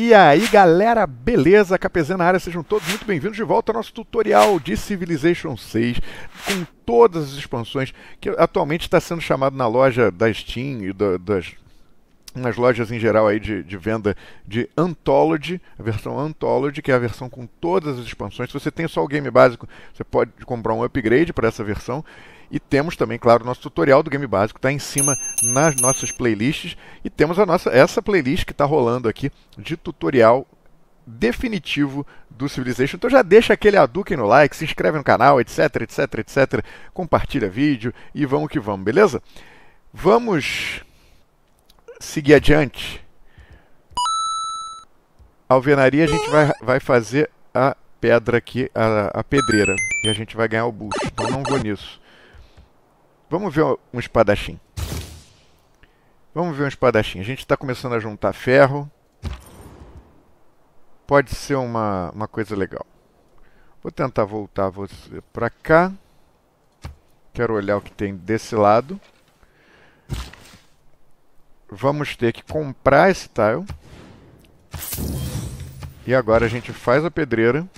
E aí galera, beleza? KPZ na área, sejam todos muito bem-vindos de volta ao nosso tutorial de Civilization VI, com todas as expansões, que atualmente está sendo chamado na loja da Steam e nas lojas em geral aí de venda de Anthology, a versão Anthology, que é a versão com todas as expansões. Se você tem só o game básico, você pode comprar um upgrade para essa versão. E temos também, claro, o nosso tutorial do game básico, está em cima nas nossas playlists. E temos a nossa, essa playlist que está rolando aqui de tutorial definitivo do Civilization. Então já deixa aquele aduque no like, se inscreve no canal, etc, etc, etc. Compartilha vídeo e vamos que vamos, beleza? Vamos seguir adiante. A alvenaria, a gente vai fazer a pedra aqui, a pedreira. E a gente vai ganhar o boost, então não vou nisso. Vamos ver um espadachim. Vamos ver um espadachim. A gente está começando a juntar ferro. Pode ser uma coisa legal. Vou tentar voltar você para cá. Quero olhar o que tem desse lado. Vamos ter que comprar esse tile. E agora a gente faz a pedreira.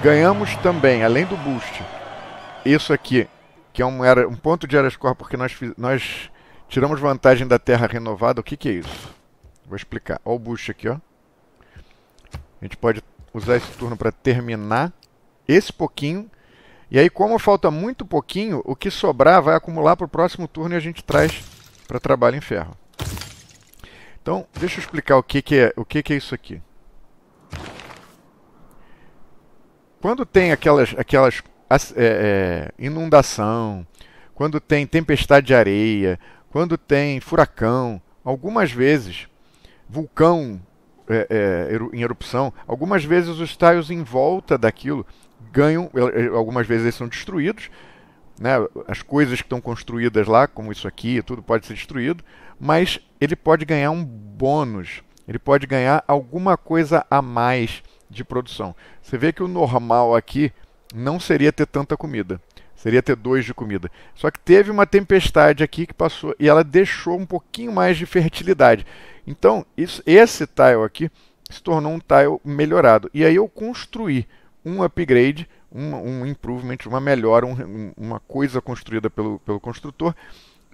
Ganhamos também, além do boost, isso aqui, que é um ponto de área score, porque nós tiramos vantagem da terra renovada. O que é isso? Vou explicar. Olha o boost aqui, ó. A gente pode usar esse turno para terminar esse pouquinho. E aí, como falta muito pouquinho, o que sobrar vai acumular para o próximo turno e a gente traz para trabalho em ferro. Então, deixa eu explicar o que é isso aqui. Quando tem aquelas inundação, quando tem tempestade de areia, quando tem furacão, algumas vezes, vulcão em erupção, algumas vezes os tiles em volta daquilo ganham, algumas vezes eles são destruídos, né? As coisas que estão construídas lá, como isso aqui, tudo pode ser destruído, mas ele pode ganhar um bônus, ele pode ganhar alguma coisa a mais de produção. Você vê que o normal aqui não seria ter tanta comida, seria ter 2 de comida. Só que teve uma tempestade aqui que passou e ela deixou um pouquinho mais de fertilidade. Então, esse tile aqui se tornou um tile melhorado. E aí eu construí um upgrade, um improvement, uma melhora, uma coisa construída pelo construtor,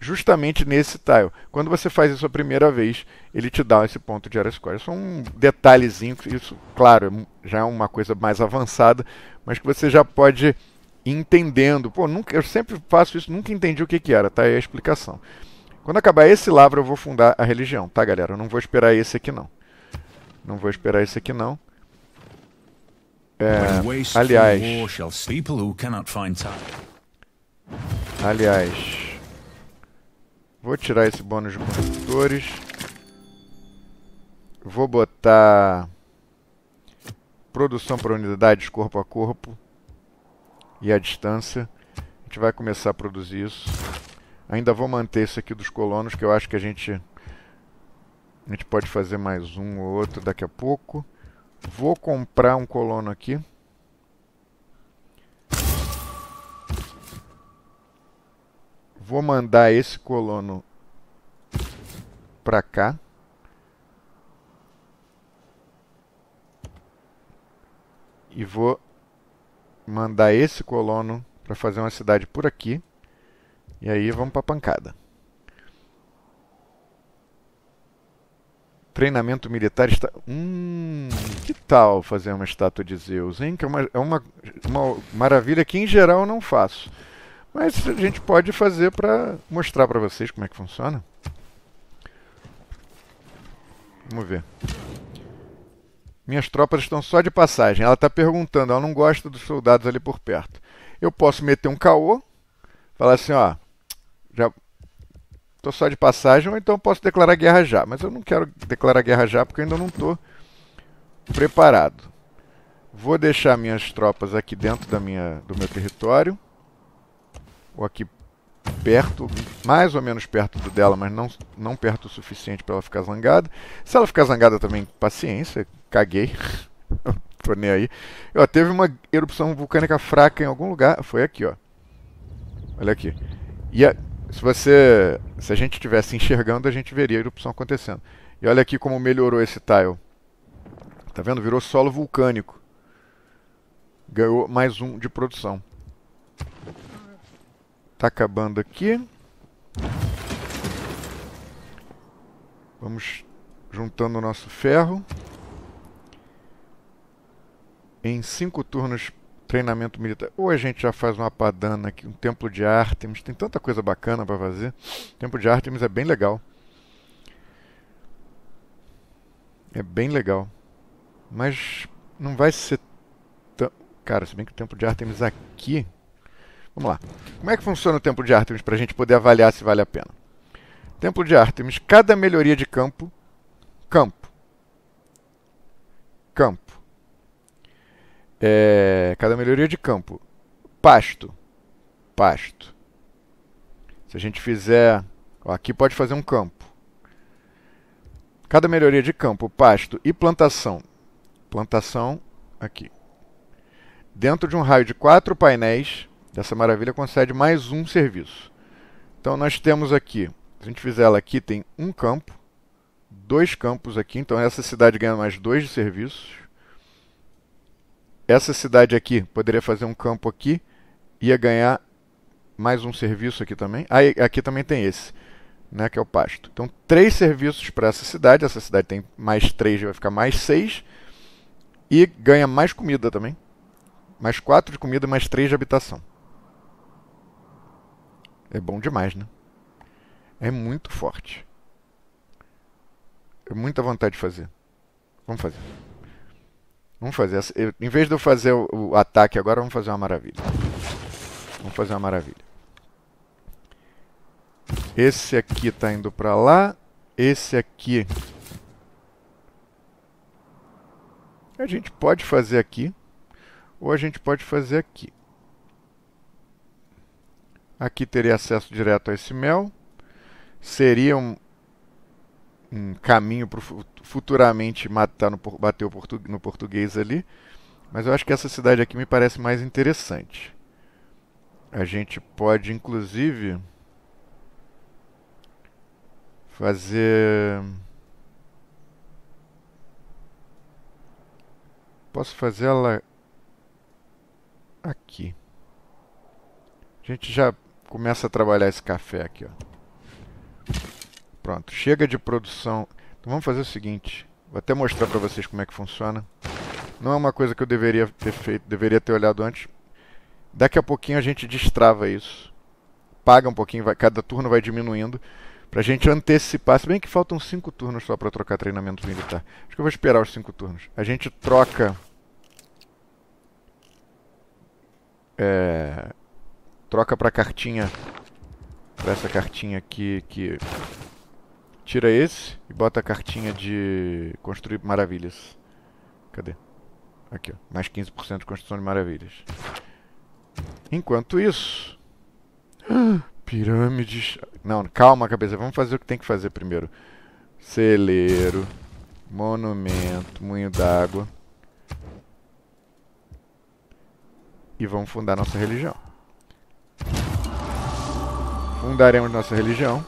justamente nesse tile. Quando você faz isso a primeira vez, ele te dá esse ponto de área score. É só um detalhezinho, isso, claro, já é uma coisa mais avançada, mas que você já pode ir entendendo. Pô, eu sempre faço isso, nunca entendi o que era, tá aí a explicação. Quando acabar esse lavra, eu vou fundar a religião, tá, galera? Eu não vou esperar esse aqui, não. Não vou esperar esse aqui, não. Aliás... Vou tirar esse bônus de construtores. Vou botar produção para unidades corpo a corpo e a distância. A gente vai começar a produzir isso. Ainda vou manter isso aqui dos colonos, que eu acho que a gente pode fazer mais um ou outro daqui a pouco. Vou comprar um colono aqui. Vou mandar esse colono para cá. E vou mandar esse colono para fazer uma cidade por aqui. E aí vamos para a pancada. Treinamento militar está... que tal fazer uma estátua de Zeus, hein? Que é uma maravilha que em geral eu não faço. Mas a gente pode fazer para mostrar para vocês como é que funciona. Vamos ver. Minhas tropas estão só de passagem. Ela está perguntando, ela não gosta dos soldados ali por perto. Eu posso meter um caô, falar assim, ó, já estou só de passagem, ou então posso declarar guerra já. Mas eu não quero declarar guerra já porque eu ainda não estou preparado. Vou deixar minhas tropas aqui dentro do meu território. Ou aqui perto, mais ou menos perto do dela, mas não perto o suficiente para ela ficar zangada. Se ela ficar zangada também, paciência, caguei, tô nem aí. Ó, teve uma erupção vulcânica fraca em algum lugar, foi aqui, ó. Olha aqui. E se a gente estivesse enxergando, a gente veria a erupção acontecendo. E olha aqui como melhorou esse tile. Tá vendo? Virou solo vulcânico. Ganhou mais um de produção. Tá acabando aqui. Vamos juntando o nosso ferro. Em 5 turnos, treinamento militar. Ou a gente já faz uma padana aqui, um Templo de Ártemis. Tem tanta coisa bacana para fazer. O Templo de Ártemis é bem legal. É bem legal. Mas não vai ser tão... Cara, se bem que o Templo de Ártemis aqui... Vamos lá. Como é que funciona o Templo de Ártemis para a gente poder avaliar se vale a pena? Templo de Ártemis, cada melhoria de campo... cada melhoria de campo. Pasto. Se a gente fizer... Ó, aqui pode fazer um campo. Cada melhoria de campo, pasto e plantação. Plantação aqui. Dentro de um raio de 4 painéis, dessa maravilha concede mais um serviço. Então nós temos aqui... Se a gente fizer ela aqui, tem um campo. 2 campos aqui. Então essa cidade ganha mais 2 de serviços. Essa cidade aqui poderia fazer um campo aqui, ia ganhar mais um serviço aqui também. Ah, aqui também tem esse, né, que é o pasto. Então, 3 serviços para essa cidade. Essa cidade tem mais 3, vai ficar mais 6. E ganha mais comida também. Mais 4 de comida, mais 3 de habitação. É bom demais, né? É muito forte. É muita vontade de fazer. Vamos fazer. Vamos fazer, em vez de eu fazer o ataque agora, vamos fazer uma maravilha. Vamos fazer uma maravilha. Esse aqui tá indo pra lá. Esse aqui. A gente pode fazer aqui. Ou a gente pode fazer aqui. Aqui teria acesso direto a esse mel. Seria um caminho para futuramente matar bater no português ali. Mas eu acho que essa cidade aqui me parece mais interessante. A gente pode, inclusive, fazer... Posso fazer ela aqui. A gente já começa a trabalhar esse café aqui, ó. Pronto, chega de produção. Então vamos fazer o seguinte. Vou até mostrar para vocês como é que funciona. Não é uma coisa que eu deveria ter feito, deveria ter olhado antes. Daqui a pouquinho a gente destrava isso. Paga um pouquinho, cada turno vai diminuindo. Pra gente antecipar. Se bem que faltam 5 turnos só para trocar treinamento militar. Acho que eu vou esperar os 5 turnos. A gente troca... Troca pra cartinha... Pra essa cartinha aqui que... Tira esse e bota a cartinha de construir maravilhas. Cadê? Aqui, ó. Mais 15% de construção de maravilhas. Enquanto isso... Pirâmides... Não, calma, cabeça. Vamos fazer o que tem que fazer primeiro. Celeiro. Monumento. Moinho d'água. E vamos fundar nossa religião. Fundaremos nossa religião.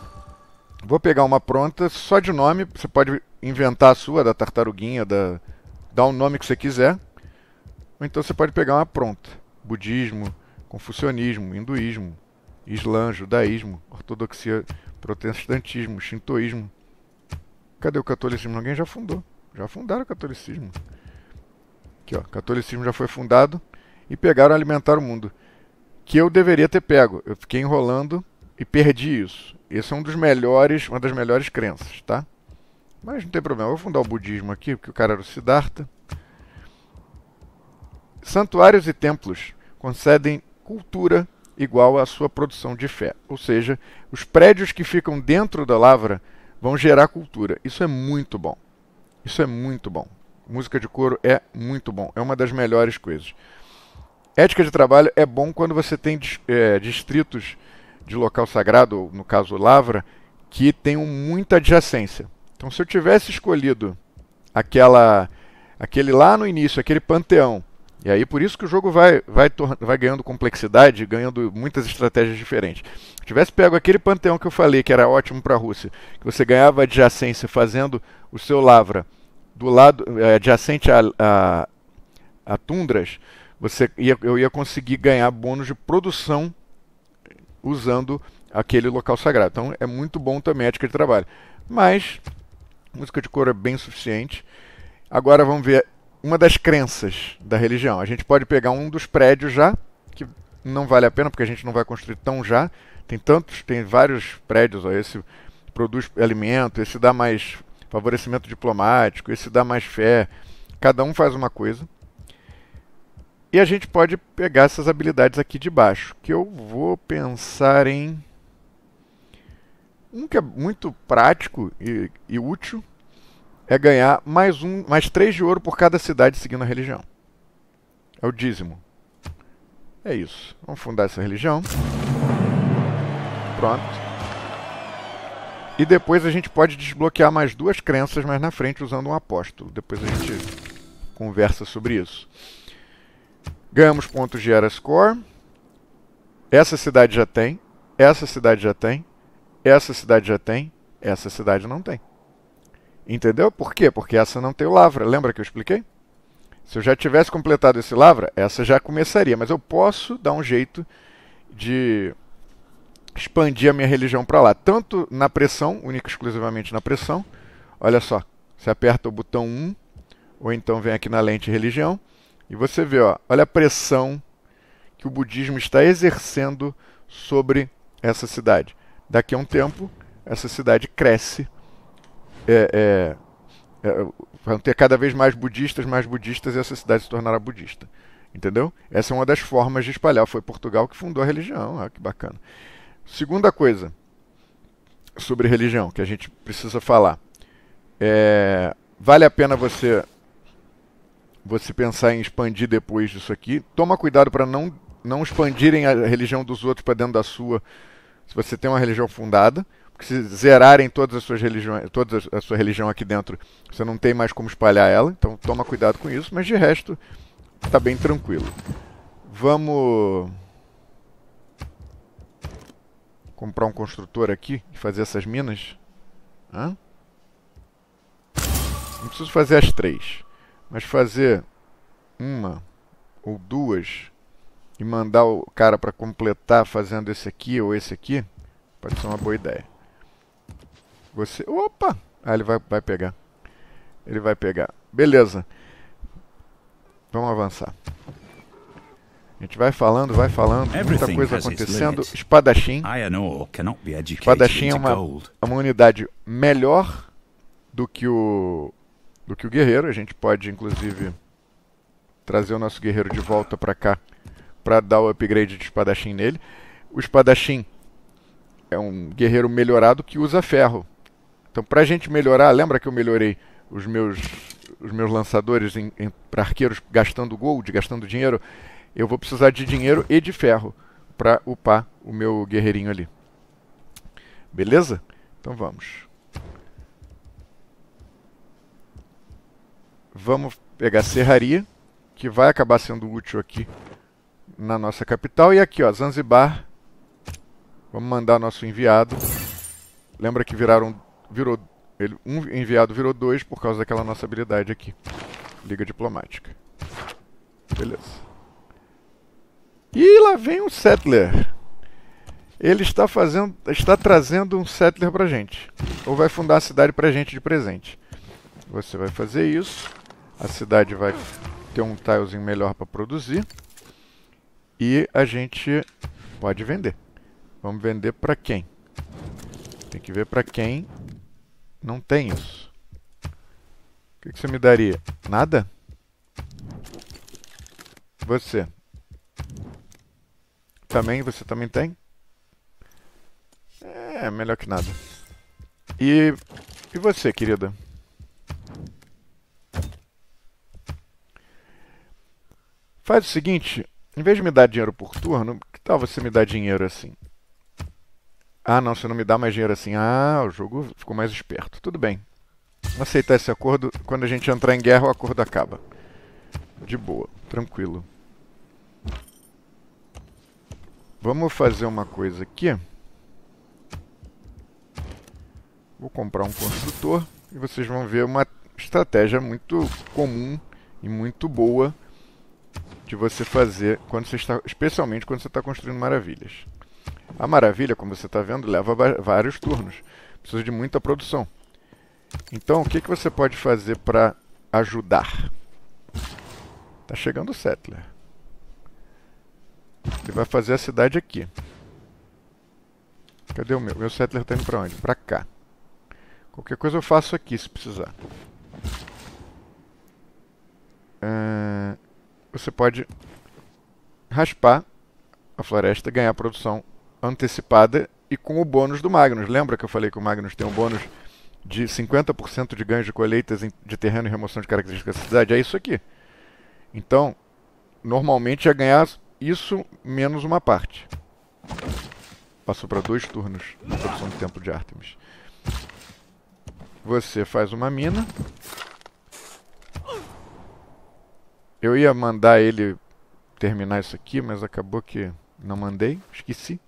Vou pegar uma pronta, só de nome, você pode inventar a sua, da tartaruguinha, dá o nome que você quiser. Ou então você pode pegar uma pronta. Budismo, confucionismo, hinduísmo, islã, judaísmo, ortodoxia, protestantismo, shintoísmo. Cadê o catolicismo? Alguém já fundou. Já fundaram o catolicismo. Aqui, ó, o catolicismo já foi fundado e pegaram alimentar o mundo. Que eu deveria ter pego, eu fiquei enrolando e perdi isso. Esse é uma das melhores crenças, tá? Mas não tem problema. Eu vou fundar o budismo aqui, porque o cara era o Siddhartha. Santuários e templos concedem cultura igual à sua produção de fé. Ou seja, os prédios que ficam dentro da lavra vão gerar cultura. Isso é muito bom. Isso é muito bom. Música de coro é muito bom. É uma das melhores coisas. Ética de trabalho é bom quando você tem distritos... de local sagrado, ou no caso lavra, que tem muita adjacência. Então se eu tivesse escolhido aquele lá no início, aquele panteão, E aí por isso que o jogo vai ganhando complexidade, ganhando muitas estratégias diferentes. Se tivesse pego aquele panteão que eu falei, que era ótimo para a Rússia, que você ganhava adjacência fazendo o seu lavra do lado adjacente a tundras, eu ia conseguir ganhar bônus de produção usando aquele local sagrado. Então é muito bom também a ética de trabalho. Mas música de cor é bem suficiente. Agora vamos ver uma das crenças da religião. A gente pode pegar um dos prédios já, que não vale a pena porque a gente não vai construir tão já. Tem vários prédios. Ó, esse produz alimento, esse dá mais favorecimento diplomático, esse dá mais fé. Cada um faz uma coisa. E a gente pode pegar essas habilidades aqui de baixo, que eu vou pensar em um que é muito prático e útil, é ganhar mais 3 de ouro por cada cidade seguindo a religião. É o dízimo. É isso. Vamos fundar essa religião. Pronto. E depois a gente pode desbloquear mais 2 crenças mais na frente usando um apóstolo. Depois a gente conversa sobre isso. Ganhamos pontos de Era Score. Essa cidade já tem. Essa cidade já tem. Essa cidade já tem. Essa cidade não tem. Entendeu? Por quê? Porque essa não tem o lavra. Lembra que eu expliquei? Se eu já tivesse completado esse lavra, essa já começaria. Mas eu posso dar um jeito de expandir a minha religião para lá. Tanto na pressão, única e exclusivamente na pressão. Olha só. Você aperta o botão 1, ou então vem aqui na lente religião. E você vê, ó, olha a pressão que o budismo está exercendo sobre essa cidade. Daqui a um tempo, essa cidade cresce. Vão ter cada vez mais budistas, e essa cidade se tornará budista. Entendeu? Essa é uma das formas de espalhar. Foi Portugal que fundou a religião. Ah, que bacana. Segunda coisa sobre religião que a gente precisa falar. Vale a pena você pensar em expandir depois disso aqui. Toma cuidado para não expandirem a religião dos outros para dentro da sua, se você tem uma religião fundada. Porque se zerarem toda a sua religião aqui dentro, você não tem mais como espalhar ela. Então toma cuidado com isso, mas de resto está bem tranquilo. Vamos comprar um construtor aqui e fazer essas minas. Hã? Não preciso fazer as 3, mas fazer uma ou 2 e mandar o cara para completar fazendo esse aqui ou esse aqui, pode ser uma boa ideia. Você... Opa! Ah, ele vai pegar. Ele vai pegar. Beleza. Vamos avançar. A gente vai falando, muita coisa acontecendo. Espadachim. Espadachim é uma unidade melhor do que o guerreiro. A gente pode, inclusive, trazer o nosso guerreiro de volta para cá para dar o upgrade de espadachim nele. O espadachim é um guerreiro melhorado que usa ferro. Então, para a gente melhorar, lembra que eu melhorei os meus lançadores para arqueiros gastando gold, gastando dinheiro? Eu vou precisar de dinheiro e de ferro para upar o meu guerreirinho ali. Beleza? Então vamos. Vamos pegar a serraria, que vai acabar sendo útil aqui na nossa capital. E aqui, ó, Zanzibar. Vamos mandar nosso enviado. Lembra que um enviado virou 2 por causa daquela nossa habilidade aqui. Liga diplomática. Beleza. E lá vem um settler. Ele está trazendo um settler pra gente. Ou vai fundar a cidade pra gente de presente. Você vai fazer isso. A cidade vai ter um tilezinho melhor para produzir. E a gente pode vender. Vamos vender pra quem? Tem que ver pra quem não tem isso. O que você me daria? Nada? Você. Você também tem? É, melhor que nada. E você, querida? Faz o seguinte, em vez de me dar dinheiro por turno, que tal você me dar dinheiro assim? Ah, não, você não me dá mais dinheiro assim. Ah, o jogo ficou mais esperto. Tudo bem. Vamos aceitar esse acordo. Quando a gente entrar em guerra, o acordo acaba. de boa, tranquilo. Vamos fazer uma coisa aqui. Vou comprar um construtor e vocês vão ver uma estratégia muito comum e muito boa de você fazer quando você está, especialmente quando você está construindo maravilhas. A maravilha, como você está vendo, leva vários turnos. Precisa de muita produção. Então, o que que você pode fazer para ajudar? Tá chegando o settler. Ele vai fazer a cidade aqui. Cadê o meu? Meu settler tá indo para onde? Para cá. Qualquer coisa eu faço aqui, se precisar. Você pode raspar a floresta, ganhar produção antecipada e com o bônus do Magnus. Lembra que eu falei que o Magnus tem um bônus de 50% de ganho de colheitas de terreno e remoção de características da cidade? É isso aqui. Então, normalmente é ganhar isso menos uma parte. Passou para 2 turnos na produção do Templo de Ártemis. Você faz uma mina. Eu ia mandar ele terminar isso aqui, mas acabou que não mandei, esqueci.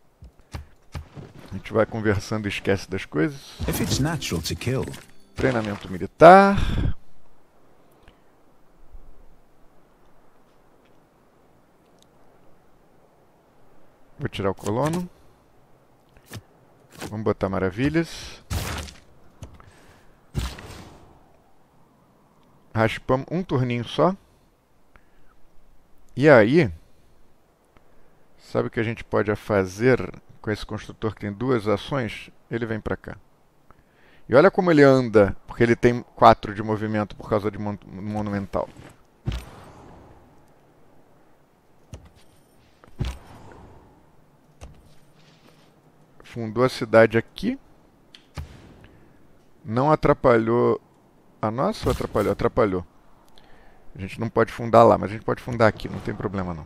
A gente vai conversando e esquece das coisas. Treinamento militar. Vou tirar o colono. Vamos botar maravilhas. Raspamos um turninho só. E aí, sabe o que a gente pode fazer com esse construtor que tem 2 ações? Ele vem pra cá. E olha como ele anda, porque ele tem 4 de movimento por causa de monumental. Fundou a cidade aqui. Não atrapalhou a nossa ou atrapalhou? Atrapalhou. A gente não pode fundar lá, mas a gente pode fundar aqui, não tem problema não.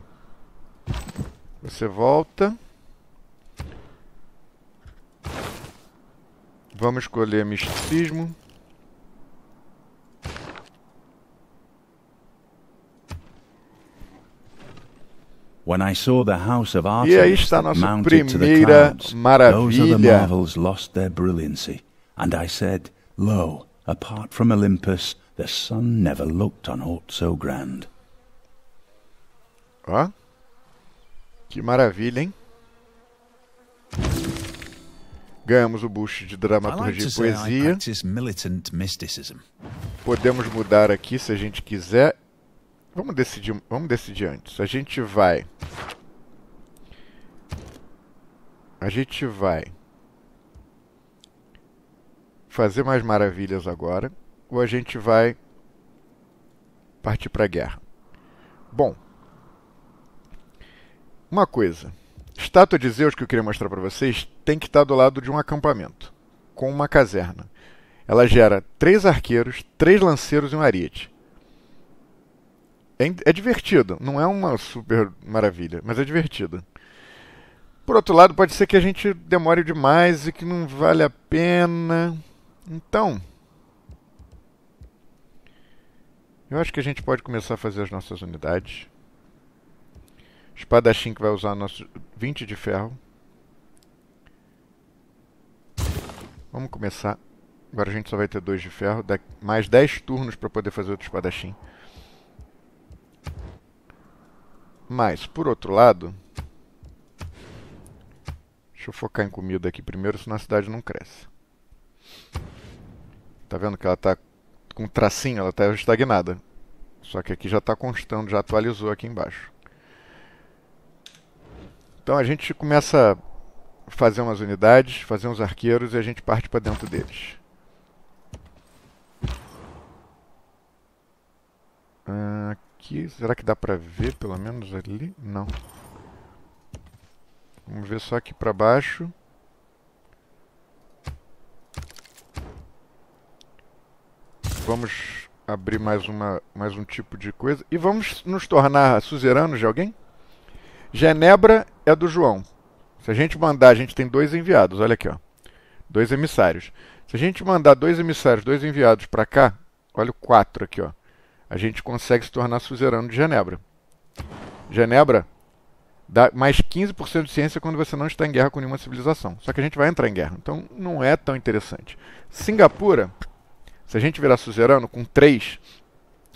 Você volta. Vamos escolher misticismo. E aí está a nossa primeira maravilha. And I said, lo, apart from Olympus, the sun never looked on aught so grand. Ó, que maravilha, hein? Ganhamos o boost de dramaturgia e poesia. Podemos mudar aqui se a gente quiser. Vamos decidir antes. A gente vai fazer mais maravilhas agora. Ou a gente vai partir para a guerra? Bom, uma coisa. Estátua de Zeus que eu queria mostrar para vocês tem que estar do lado de um acampamento, com uma caserna. Ela gera 3 arqueiros, 3 lanceiros e um ariete. É divertido, não é uma super maravilha, mas é divertido. Por outro lado, pode ser que a gente demore demais e que não vale a pena. Então, eu acho que a gente pode começar a fazer as nossas unidades. Espadachim que vai usar nosso 20 de ferro. Vamos começar. Agora a gente só vai ter 2 de ferro. Dá mais 10 turnos para poder fazer outro espadachim. Mas, por outro lado... Deixa eu focar em comida aqui primeiro, senão a cidade não cresce. Tá vendo que ela tá com tracinho, ela tá estagnada. Só que aqui já tá constando, já atualizou aqui embaixo. Então a gente começa a fazer umas unidades, fazer uns arqueiros e a gente parte para dentro deles. Aqui, será que dá para ver pelo menos ali? Não. Vamos ver só aqui para baixo. Vamos abrir mais um tipo de coisa. E vamos nos tornar suzeranos de alguém? Genebra é do João. Se a gente mandar, a gente tem 2 enviados, olha aqui, ó. 2 emissários. Se a gente mandar 2 emissários, 2 enviados para cá, olha o 4 aqui, ó. a gente consegue se tornar suzerano de Genebra. Genebra dá mais 15% de ciência quando você não está em guerra com nenhuma civilização. Só que a gente vai entrar em guerra, então não é tão interessante. Singapura, se a gente virar suzerano com 3,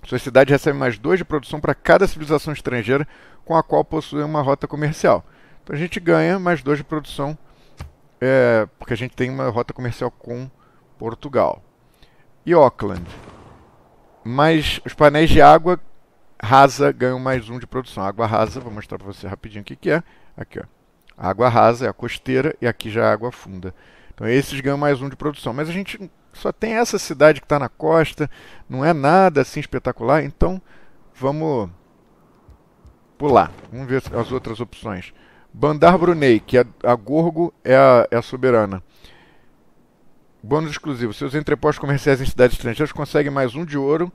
sua cidade recebe mais 2 de produção para cada civilização estrangeira com a qual possui uma rota comercial. Então a gente ganha mais 2 de produção, porque a gente tem uma rota comercial com Portugal. E Auckland. Mas os painéis de água rasa ganham mais 1 de produção. Água rasa, vou mostrar para você rapidinho o que, que é. Aqui, ó. A água rasa é a costeira e aqui já é a água funda. Então esses ganham mais 1 de produção. Mas a gente só tem essa cidade que está na costa, não é nada assim espetacular, então vamos pular. Vamos ver as outras opções. Bandar Brunei, que a Gorgo é a soberana. Bônus exclusivo. Seus entrepostos comerciais em cidades estrangeiras conseguem mais 1 de ouro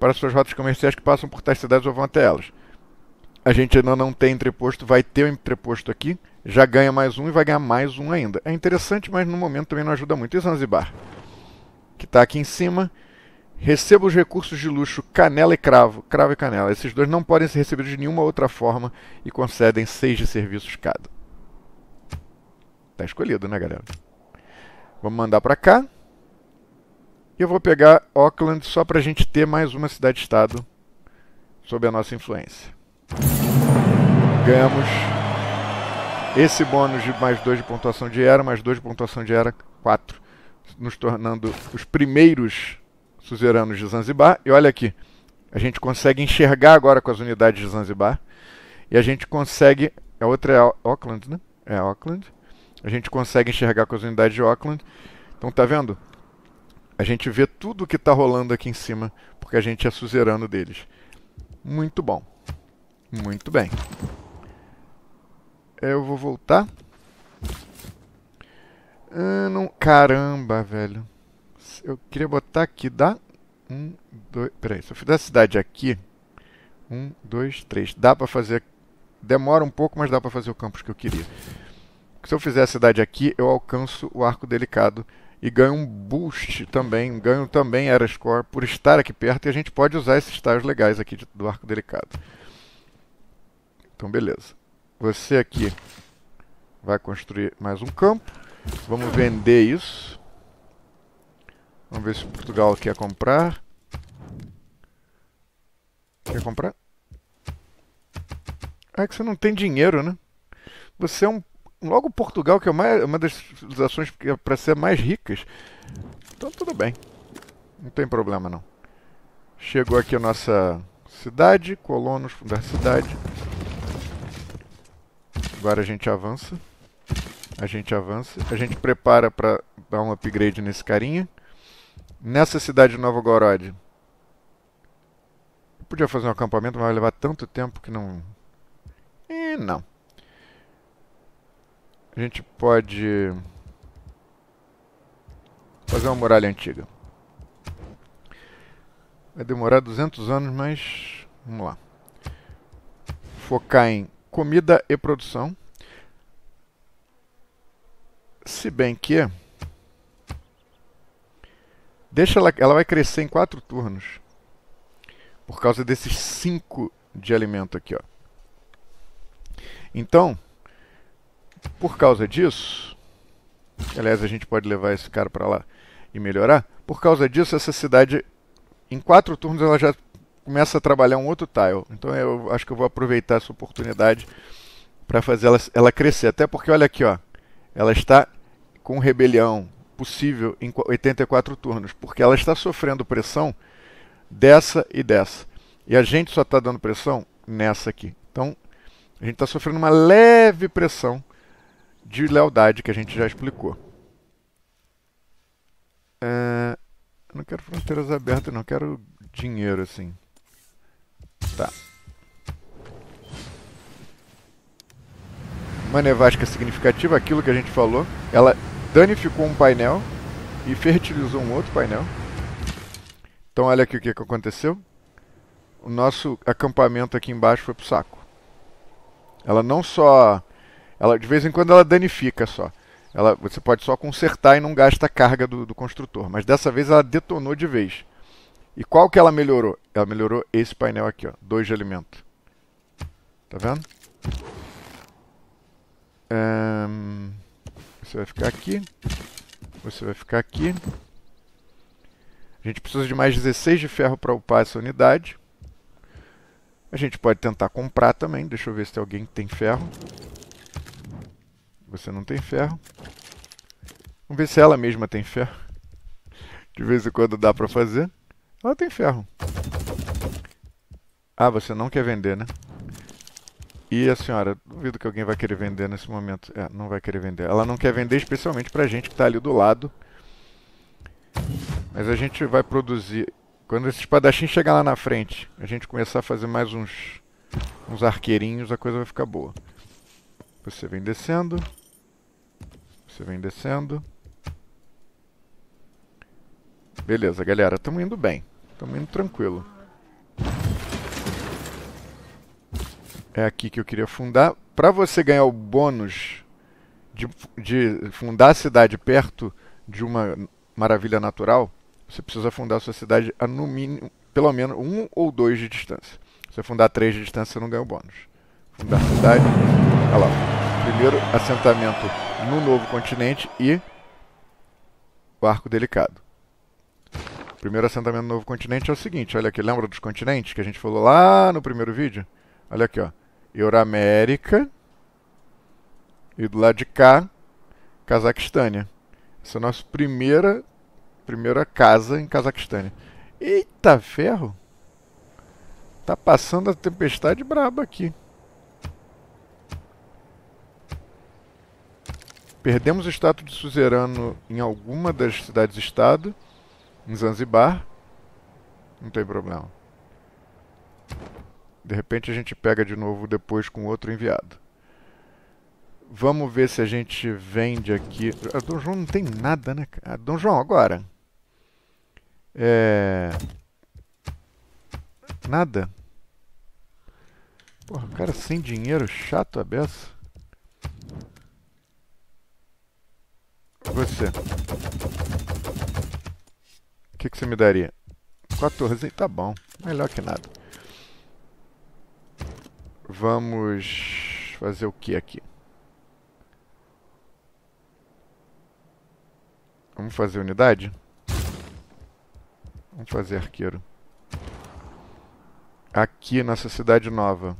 para suas rotas comerciais que passam por tais cidades ou vão até elas. A gente ainda não tem entreposto, vai ter um entreposto aqui, já ganha mais 1 e vai ganhar mais 1 ainda. É interessante, mas no momento também não ajuda muito. E Zanzibar, que está aqui em cima, receba os recursos de luxo canela e cravo, cravo e canela. Esses dois não podem ser recebidos de nenhuma outra forma e concedem 6 de serviços cada. Tá escolhido, né, galera? Vamos mandar para cá. E eu vou pegar Auckland só para a gente ter mais uma cidade-estado sob a nossa influência. Ganhamos esse bônus de mais 2 de pontuação de era, mais 2 de pontuação de era, 4. Nos tornando os primeiros suzeranos de Zanzibar. E olha aqui, a gente consegue enxergar agora com as unidades de Zanzibar. E a gente consegue... A outra é Auckland, né? É Auckland. A gente consegue enxergar com as unidades de Auckland. Então, tá vendo? A gente vê tudo o que está rolando aqui em cima, porque a gente é suzerano deles. Muito bom. Muito bem. Eu vou voltar. Ah, não... Caramba, velho. Eu queria botar aqui, dá? 1, 2... Peraí, se eu fizer a cidade aqui... 1, 2, 3... Dá pra fazer... Demora um pouco, mas dá pra fazer o campus que eu queria. Se eu fizer a cidade aqui, eu alcanço o arco delicado... E ganho um boost também, ganho também Era Score por estar aqui perto. E a gente pode usar esses estágios legais aqui do arco delicado. Então beleza. Você aqui vai construir mais um campo. Vamos vender isso. Vamos ver se Portugal quer comprar. Quer comprar? É que você não tem dinheiro, né? Você é um... Logo Portugal, que é uma das civilizações para ser mais ricas. Então tudo bem. Não tem problema não. Chegou aqui a nossa cidade. Colonos fundar cidade. Agora a gente avança. A gente avança. A gente prepara para dar um upgrade nesse carinha. Nessa cidade de Nova Gorod. Eu podia fazer um acampamento, mas vai levar tanto tempo que não... E não. A gente pode fazer uma muralha antiga. Vai demorar 200 anos, mas vamos lá. Focar em comida e produção. Se bem que... Deixa ela vai crescer em 4 turnos. Por causa desses 5 de alimento aqui, ó. Então... Por causa disso, aliás, a gente pode levar esse cara para lá e melhorar. Por causa disso, essa cidade, em 4 turnos, ela já começa a trabalhar um outro tile. Então eu acho que eu vou aproveitar essa oportunidade para fazer ela crescer. Até porque, olha aqui, ó, ela está com rebelião possível em 84 turnos. Porque ela está sofrendo pressão dessa e dessa. E a gente só está dando pressão nessa aqui. Então a gente está sofrendo uma leve pressão de lealdade, que a gente já explicou. Não quero fronteiras abertas, não. Quero dinheiro, assim. Tá. Uma nevasca significativa, aquilo que a gente falou. Ela danificou um painel e fertilizou um outro painel. Então, olha aqui o que aconteceu. O nosso acampamento aqui embaixo foi pro saco. Ela não só... Ela, de vez em quando ela danifica só. Você pode só consertar e não gasta a carga do construtor. Mas dessa vez ela detonou de vez. E qual que ela melhorou? Ela melhorou esse painel aqui, ó, 2 de alimento. Tá vendo? Você vai ficar aqui. Você vai ficar aqui. A gente precisa de mais 16 de ferro para upar essa unidade. A gente pode tentar comprar também. Deixa eu ver se tem alguém que tem ferro. Você não tem ferro. Vamos ver se ela mesma tem ferro. De vez em quando dá pra fazer. Ela tem ferro. Ah, você não quer vender, né? E a senhora, duvido que alguém vai querer vender nesse momento. É, não vai querer vender. Ela não quer vender especialmente pra gente que tá ali do lado. Mas a gente vai produzir... Quando esse espadachim chegar lá na frente, a gente começar a fazer mais uns arqueirinhos, a coisa vai ficar boa. Você vem descendo. Você vem descendo. Beleza, galera. Estamos indo bem. Estamos indo tranquilo. É aqui que eu queria fundar. Para você ganhar o bônus de fundar a cidade perto de uma maravilha natural... Você precisa fundar a sua cidade a no mínimo, pelo menos 1 ou 2 de distância. Se você fundar 3 de distância, você não ganha o bônus. Fundar a cidade. Olha lá. Primeiro assentamento no novo continente e o arco delicado. Primeiro assentamento no novo continente é o seguinte. Olha aqui. Lembra dos continentes que a gente falou lá no primeiro vídeo? Olha aqui, ó. Euramérica. E do lado de cá, Cazaquistânia. Essa é a nossa primeira casa em Cazaquistânia. Eita ferro! Tá passando a tempestade braba aqui. Perdemos o status de suzerano em alguma das cidades-estado. Em Zanzibar. Não tem problema. De repente a gente pega de novo depois com outro enviado. Vamos ver se a gente vende aqui. A Dom João não tem nada, né? A Dom João agora. Nada. Porra, cara sem dinheiro, chato a beça. Você. O que, que você me daria? 14, tá bom. Melhor que nada. Vamos fazer o que aqui? Vamos fazer unidade? Vamos fazer arqueiro. Aqui nessa cidade nova.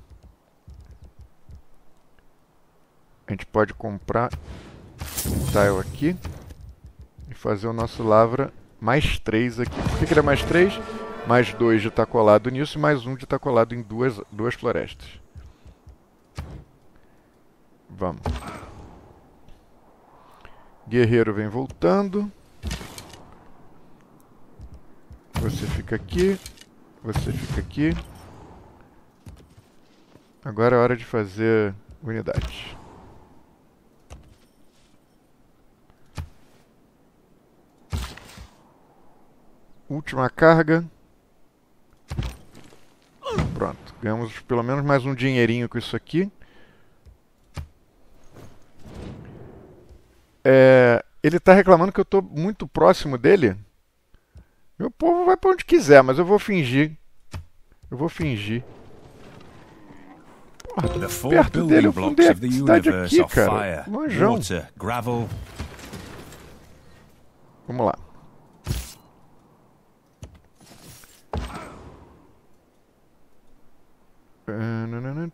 A gente pode comprar um tile aqui. E fazer o nosso lavra mais 3 aqui. Por que ele é mais 3? Mais 2 de estar colado nisso e mais 1 de estar colado em duas florestas. Vamos. Guerreiro vem voltando. Você fica aqui. Você fica aqui. Agora é hora de fazer unidade. Última carga. Pronto. Ganhamos pelo menos mais um dinheirinho com isso aqui. Ele está reclamando que eu estou muito próximo dele. Meu povo vai para onde quiser, mas eu vou fingir. Eu vou fingir. Porra, perto dele eu fundei a cidade aqui, cara. Lonjão. Vamos lá.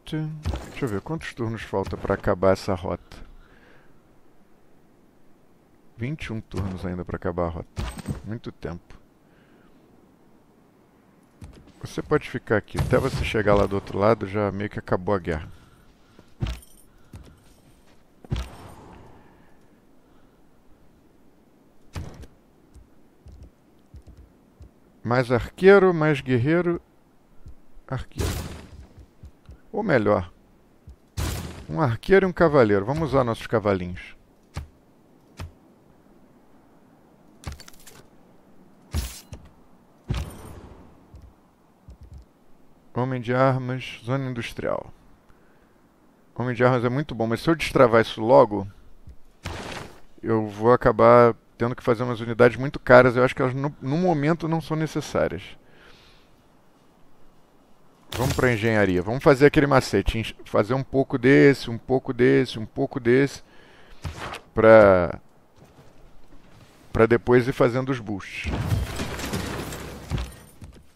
Deixa eu ver quantos turnos falta para acabar essa rota. 21 turnos ainda para acabar a rota. Muito tempo. Você pode ficar aqui. Até você chegar lá do outro lado, já meio que acabou a guerra. Mais arqueiro, mais guerreiro. Arqueiro. Ou melhor, um arqueiro e um cavaleiro. Vamos usar nossos cavalinhos. Homem de armas, zona industrial. Homem de armas é muito bom, mas se eu destravar isso logo, eu vou acabar tendo que fazer umas unidades muito caras. Eu acho que elas no momento não são necessárias. Vamos para engenharia. Vamos fazer aquele macete. Fazer um pouco desse, um pouco desse, um pouco desse. Para depois ir fazendo os boosts.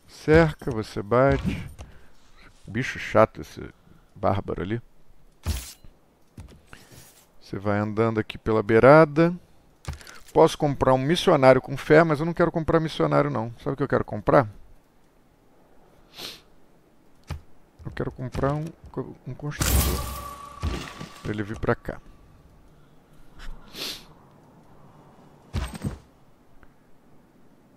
Cerca, você bate. Bicho chato esse bárbaro ali. Você vai andando aqui pela beirada. Posso comprar um missionário com fé, mas eu não quero comprar missionário não. Sabe o que eu quero comprar? Eu quero comprar um construtor. Pra ele vir pra cá.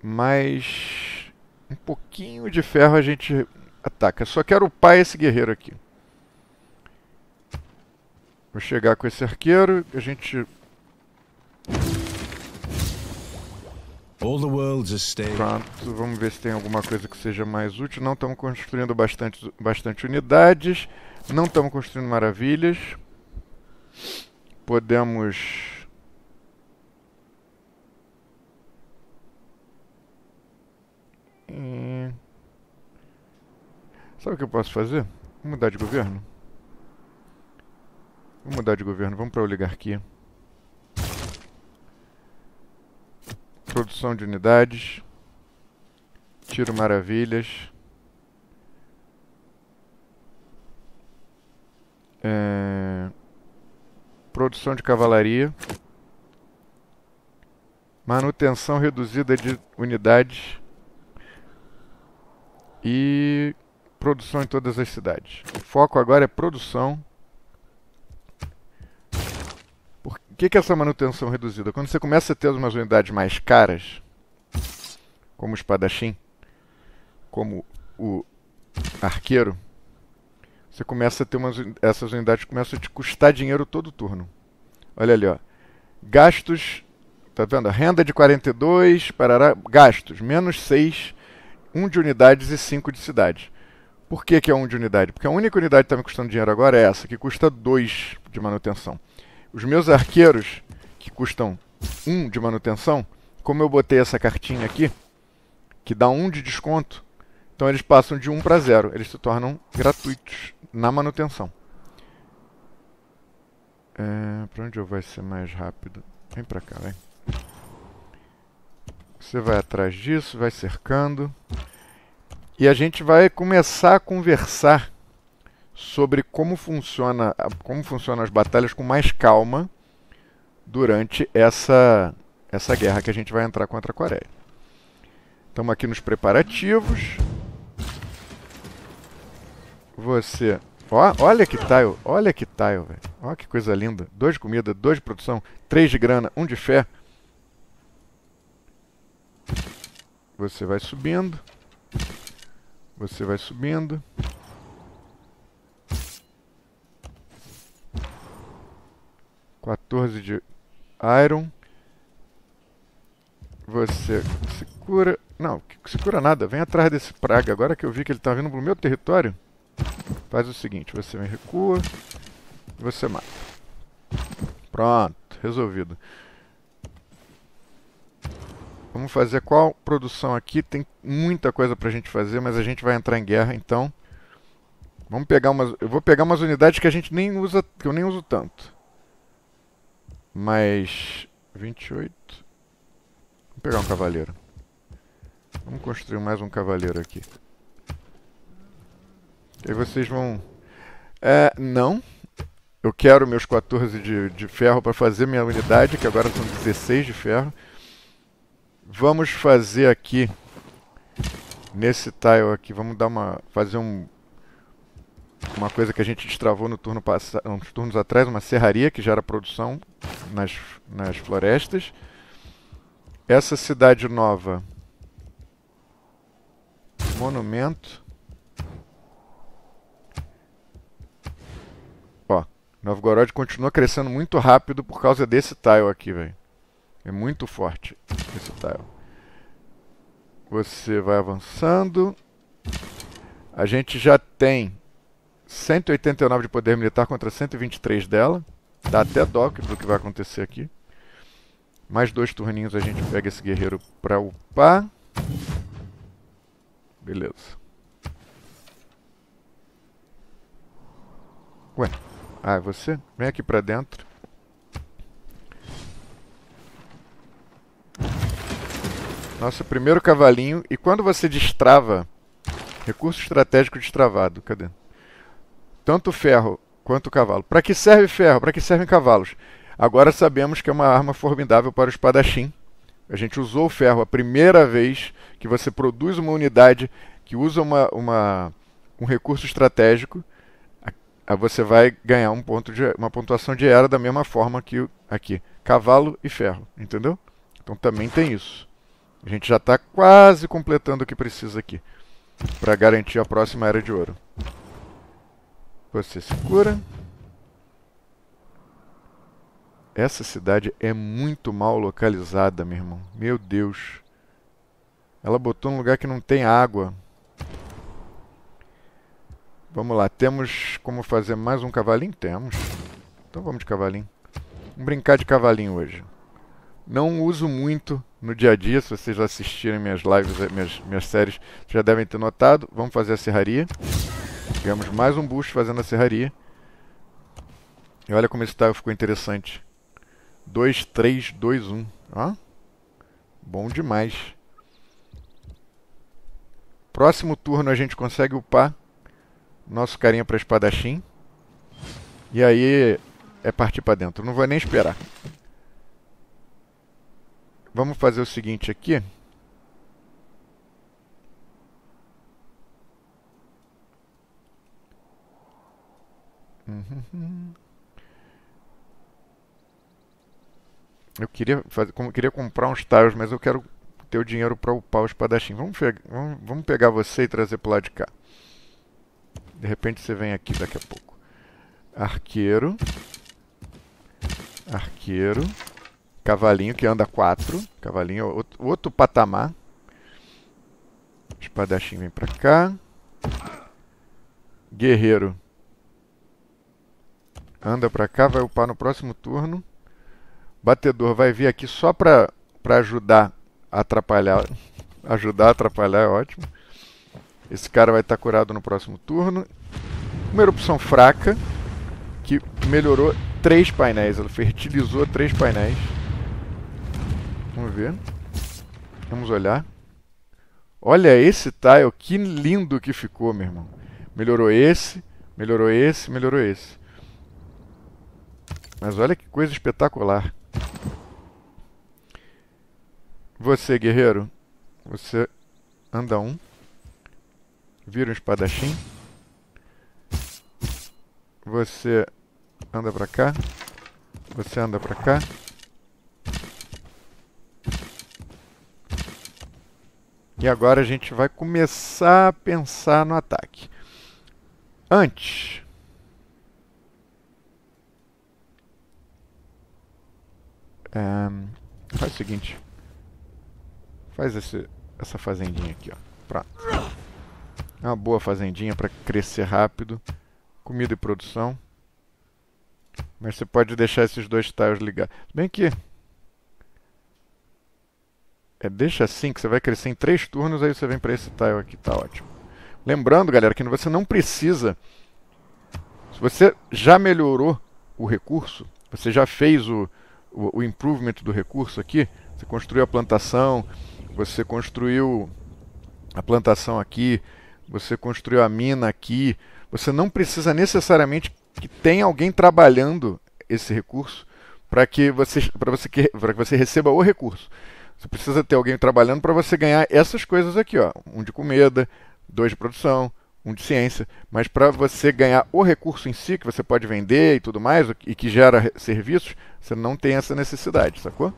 Mas um pouquinho de ferro a gente ataca. Só quero upar esse guerreiro aqui. Vou chegar com esse arqueiro. A gente... Pronto, vamos ver se tem alguma coisa que seja mais útil. Não estamos construindo bastante unidades. Não estamos construindo maravilhas. Podemos... Sabe o que eu posso fazer? Vou mudar de governo. Vou mudar de governo, vamos para a oligarquia. Produção de unidades. Tiro maravilhas. Produção de cavalaria. Manutenção reduzida de unidades. E produção em todas as cidades. O foco agora é produção. O que é essa manutenção reduzida? Quando você começa a ter umas unidades mais caras, como o espadachim, como o arqueiro, você começa a ter essas unidades começam a te custar dinheiro todo turno. Olha ali, ó. Gastos, tá vendo? Renda de 42, parará, gastos, menos 6, 1 de unidades e 5 de cidade. Por que que é 1 de unidade? Porque a única unidade que está me custando dinheiro agora é essa, que custa 2 de manutenção. Os meus arqueiros, que custam 1 de manutenção, como eu botei essa cartinha aqui, que dá 1 de desconto, então eles passam de 1 para 0. Eles se tornam gratuitos na manutenção. Para onde eu vou ser mais rápido? Vem para cá, vem. Você vai atrás disso, vai cercando. E a gente vai começar a conversar sobre como funcionam as batalhas com mais calma durante essa guerra que a gente vai entrar contra a Coreia. Estamos aqui nos preparativos. Você... Ó, olha que tile, olha que tile, velho. Olha que coisa linda. 2 de comida, 2 de produção, 3 de grana, 1 de fé. Você vai subindo. Você vai subindo. R$ 14 de iron. Você se cura... Não, se cura nada. Vem atrás desse praga. Agora que eu vi que ele está vindo pro meu território, faz o seguinte. Você me recua. Você mata. Pronto. Resolvido. Vamos fazer qual produção aqui? Tem muita coisa pra gente fazer, mas a gente vai entrar em guerra, então... Vamos pegar umas... Eu vou pegar umas unidades que a gente nem usa... Que eu nem uso tanto. Mais 28. Vou pegar um cavaleiro. Vamos construir mais um cavaleiro aqui. E aí vocês vão... não. Eu quero meus 14 de ferro para fazer minha unidade, que agora são 16 de ferro. Vamos fazer aqui... Nesse tile aqui, vamos dar uma... Fazer um... Uma coisa que a gente destravou no turno passado, uns turnos atrás, uma serraria que gera produção nas florestas. Essa cidade nova, monumento. Ó, Nova Gorod continua crescendo muito rápido por causa desse tile aqui, velho. É muito forte esse tile. Você vai avançando. A gente já tem 189 de poder militar contra 123 dela. Dá até dó do que vai acontecer aqui. Mais 2 turninhos a gente pega esse guerreiro pra upar. Beleza. Ué, ah, é você? Vem aqui pra dentro. Nosso primeiro cavalinho. E quando você destrava... Recurso estratégico destravado. Cadê? Tanto ferro quanto o cavalo. Pra que serve ferro? Pra que servem cavalos? Agora sabemos que é uma arma formidável para o espadachim. A gente usou o ferro a primeira vez que você produz uma unidade que usa um recurso estratégico. Aí você vai ganhar um ponto de, uma pontuação de era da mesma forma que aqui. Cavalo e ferro. Entendeu? Então também tem isso. A gente já está quase completando o que precisa aqui. Para garantir a próxima era de ouro. Você se cura. Essa cidade é muito mal localizada, meu irmão. Meu Deus. Ela botou num lugar que não tem água. Vamos lá. Temos como fazer mais um cavalinho? Temos. Então vamos de cavalinho. Vamos brincar de cavalinho hoje. Não uso muito no dia a dia. Se vocês já assistirem minhas lives, minhas séries, já devem ter notado. Vamos fazer a serraria. Ganhamos mais um boost fazendo a serraria. E olha como esse tile ficou interessante. 2, 3, 2, 1. Ó. Bom demais. Próximo turno a gente consegue upar nosso carinha para espadachim. E aí é partir para dentro. Não vou nem esperar. Vamos fazer o seguinte aqui. Eu queria fazer, queria comprar uns tiles, mas eu quero ter o dinheiro para upar o espadachim. Vamos pegar você e trazer para o lado de cá. De repente você vem aqui daqui a pouco. Arqueiro. Arqueiro. Cavalinho que anda 4. Cavalinho, outro patamar. Espadachim vem para cá. Guerreiro. Anda para cá, vai upar no próximo turno. Batedor vai vir aqui só para ajudar a atrapalhar. Ajudar a atrapalhar é ótimo. Esse cara vai estar curado no próximo turno. Uma erupção fraca, que melhorou 3 painéis. Ela fertilizou 3 painéis. Vamos ver. Vamos olhar. Olha esse tile, que lindo que ficou, meu irmão. Melhorou esse, melhorou esse, melhorou esse. Mas olha que coisa espetacular. Você, guerreiro, você anda 1, vira um espadachim. Você anda pra cá. Você anda pra cá. E agora a gente vai começar a pensar no ataque. Antes... faz o seguinte. Faz essa fazendinha aqui, ó. Pronto. É uma boa fazendinha para crescer rápido. Comida e produção. Mas você pode deixar esses dois tiles ligados. Bem que... é, deixa assim que você vai crescer em 3 turnos. Aí você vem para esse tile aqui, tá ótimo. Lembrando, galera, que você não precisa... Se você já melhorou o recurso, você já fez o improvement do recurso aqui, você construiu a plantação, você construiu a plantação aqui, você construiu a mina aqui, você não precisa necessariamente que tenha alguém trabalhando esse recurso para que você receba o recurso. Você precisa ter alguém trabalhando para você ganhar essas coisas aqui, ó, um de comida, 2 de produção, 1 de ciência, mas para você ganhar o recurso em si, que você pode vender e tudo mais, e que gera serviços, você não tem essa necessidade, sacou?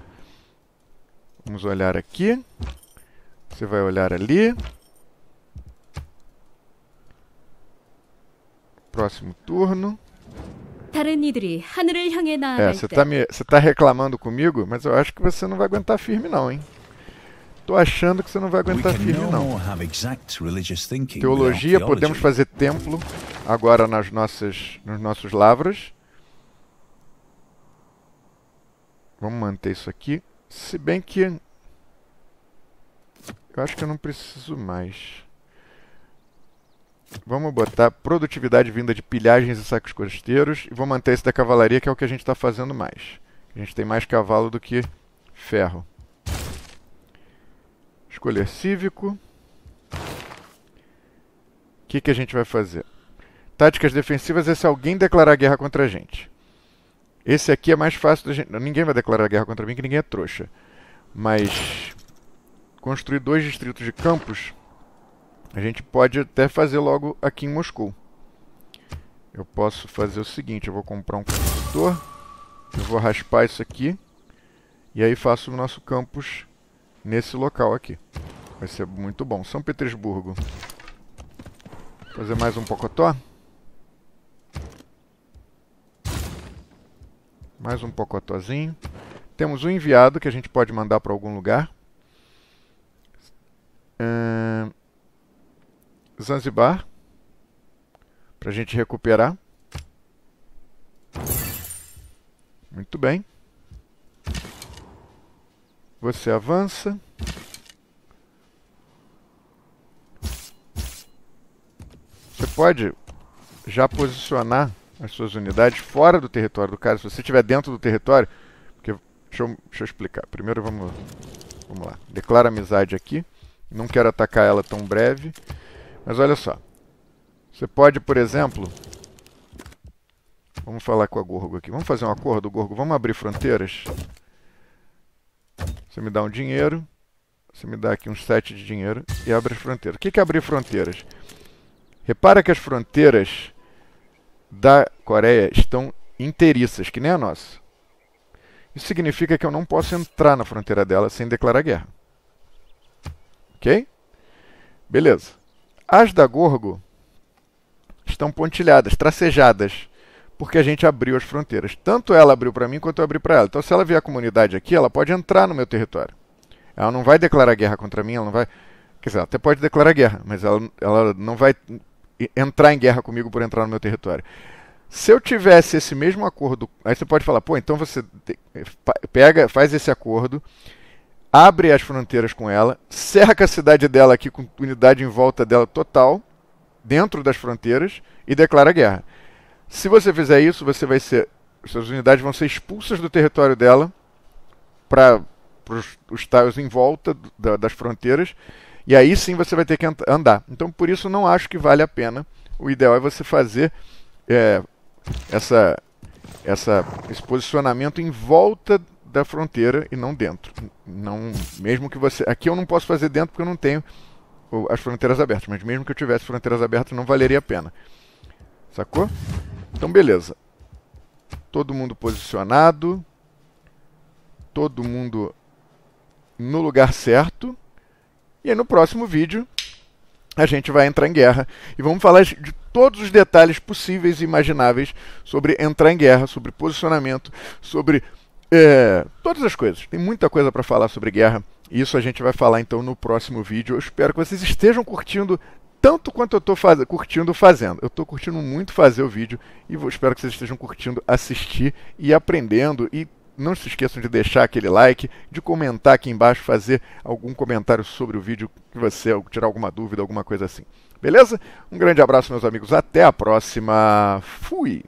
Vamos olhar aqui. Você vai olhar ali. Próximo turno. É, você tá reclamando comigo, mas eu acho que você não vai aguentar firme não, hein? Tô achando que você não vai aguentar firme, não. Teologia, podemos fazer templo agora nos nossos lavras. Vamos manter isso aqui. Se bem que... eu acho que eu não preciso mais. Vamos botar produtividade vinda de pilhagens e sacos costeiros. E vou manter esse da cavalaria, que é o que a gente está fazendo mais. A gente tem mais cavalo do que ferro. Escolher cívico. O que, que a gente vai fazer? Táticas defensivas é se alguém declarar guerra contra a gente. Esse aqui é mais fácil da gente... Ninguém vai declarar guerra contra mim, que ninguém é trouxa. Mas... construir 2 distritos de campos... A gente pode até fazer logo aqui em Moscou. Eu posso fazer o seguinte, eu vou comprar um construtor, eu vou raspar isso aqui, e aí faço o nosso campus nesse local aqui. Vai ser muito bom. São Petersburgo. Vou fazer mais um pocotó. Mais um pocotózinho. Temos um enviado que a gente pode mandar para algum lugar. Zanzibar, para a gente recuperar. Muito bem. Você avança. Você pode já posicionar as suas unidades fora do território do cara. Se você estiver dentro do território... Porque, deixa eu explicar. Primeiro vamos lá. Declara amizade aqui. Não quero atacar ela tão breve. Mas olha só, você pode, por exemplo, vamos falar com a Gorgo aqui, vamos fazer um acordo, Gorgo, vamos abrir fronteiras, você me dá um dinheiro, você me dá aqui uns 7 de dinheiro e abre as fronteiras. O que é abrir fronteiras? Repara que as fronteiras da Coreia estão inteiriças, que nem a nossa. Isso significa que eu não posso entrar na fronteira dela sem declarar guerra. Ok? Beleza. As da Gorgo estão pontilhadas, tracejadas, porque a gente abriu as fronteiras. Tanto ela abriu para mim, quanto eu abri para ela. Então, se ela vier a comunidade aqui, ela pode entrar no meu território. Ela não vai declarar guerra contra mim, ela não vai... Quer dizer, ela até pode declarar guerra, mas ela não vai entrar em guerra comigo por entrar no meu território. Se eu tivesse esse mesmo acordo... Aí você pode falar, pô, então você pega, faz esse acordo... Abre as fronteiras com ela, cerca a cidade dela aqui com unidade em volta dela total, dentro das fronteiras, e declara guerra. Se você fizer isso, você vai ser, suas unidades vão ser expulsas do território dela para os tais em volta das fronteiras, e aí sim você vai ter que andar. Então, por isso, não acho que vale a pena. O ideal é você fazer esse posicionamento em volta da fronteira e não dentro. Não, mesmo que você... Aqui eu não posso fazer dentro porque eu não tenho as fronteiras abertas, mas mesmo que eu tivesse fronteiras abertas não valeria a pena. Sacou? Então beleza. Todo mundo posicionado. Todo mundo no lugar certo. E aí no próximo vídeo a gente vai entrar em guerra. E vamos falar de todos os detalhes possíveis e imagináveis sobre entrar em guerra, sobre posicionamento, sobre... todas as coisas. Tem muita coisa para falar sobre guerra. E isso a gente vai falar então no próximo vídeo. Eu espero que vocês estejam curtindo tanto quanto eu estou curtindo fazendo. Eu estou curtindo muito fazer o vídeo e espero que vocês estejam curtindo assistir e aprendendo. E não se esqueçam de deixar aquele like, de comentar aqui embaixo, fazer algum comentário sobre o vídeo, que você tirar alguma dúvida, alguma coisa assim. Beleza? Um grande abraço, meus amigos. Até a próxima. Fui!